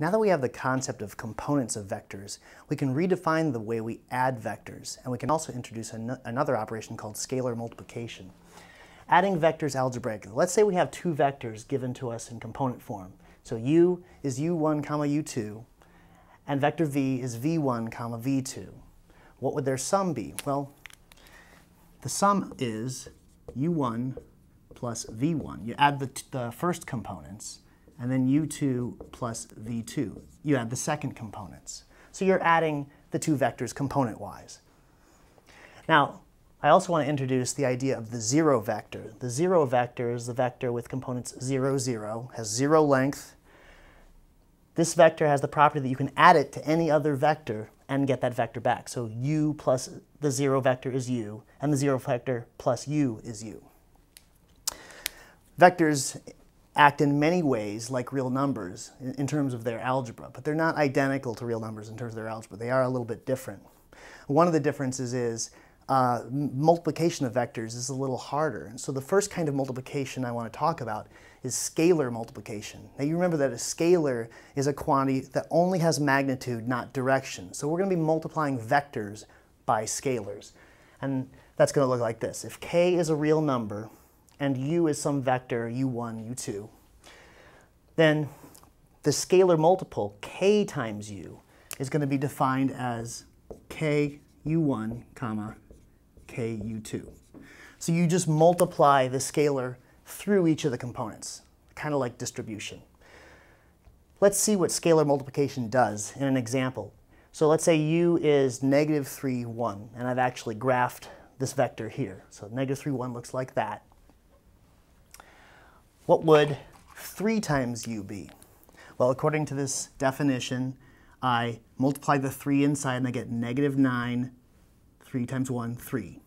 Now that we have the concept of components of vectors, we can redefine the way we add vectors, and we can also introduce another operation called scalar multiplication. Adding vectors algebraically. Let's say we have two vectors given to us in component form. So u is u1, u2, and vector v is v1, v2. What would their sum be? Well, the sum is u1 plus v1. You add the first components, and then u2 plus v2. You add the second components. So you're adding the two vectors component-wise. Now, I also want to introduce the idea of the zero vector. The zero vector is the vector with components 0, 0, has zero length. This vector has the property that you can add it to any other vector and get that vector back. So u plus the zero vector is u, and the zero vector plus u is u. Vectors act in many ways like real numbers in terms of their algebra, but they're not identical to real numbers in terms of their algebra. They are a little bit different. One of the differences is multiplication of vectors is a little harder. And so the first kind of multiplication I want to talk about is scalar multiplication. Now you remember that a scalar is a quantity that only has magnitude, not direction. So we're going to be multiplying vectors by scalars. And that's going to look like this. If k is a real number and u is some vector, u1, u2, then the scalar multiple k times u is going to be defined as k u1, ku2. So you just multiply the scalar through each of the components, kind of like distribution. Let's see what scalar multiplication does in an example. So let's say u is negative 3, 1, and I've actually graphed this vector here. So negative 3, 1 looks like that. What would 3 times u be? Well, according to this definition, I multiply the 3 inside and I get negative 9, 3 times 1, 3.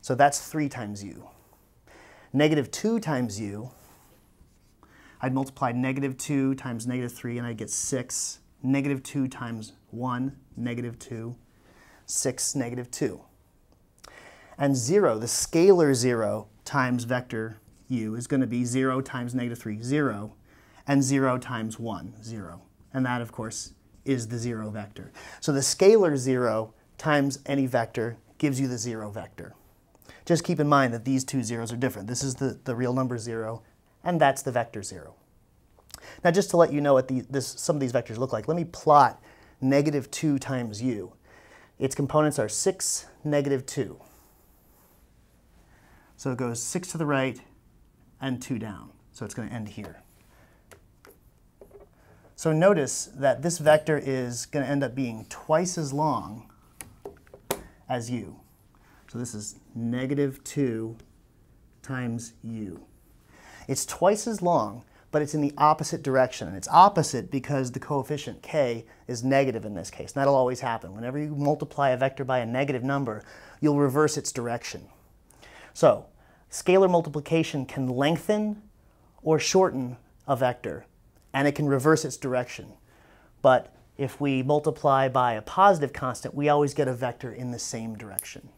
So that's 3 times u. Negative 2 times u, I'd multiply negative 2 times negative 3 and I'd get 6. Negative 2 times 1, negative 2, 6, negative 2. And 0, the scalar 0 times vector u is going to be 0 times negative 3, 0, and 0 times 1, 0. And that, of course, is the zero vector. So the scalar 0 times any vector gives you the zero vector. Just keep in mind that these two zeros are different. This is the real number 0, and that's the vector 0. Now, just to let you know what some of these vectors look like, let me plot negative 2 times u. Its components are 6, negative 2. So it goes 6 to the right and 2 down. So it's going to end here. So notice that this vector is going to end up being twice as long as u. So this is negative 2 times u. It's twice as long, but it's in the opposite direction. And it's opposite because the coefficient k is negative in this case. And that'll always happen. Whenever you multiply a vector by a negative number, you'll reverse its direction. So scalar multiplication can lengthen or shorten a vector, and it can reverse its direction. But if we multiply by a positive constant, we always get a vector in the same direction.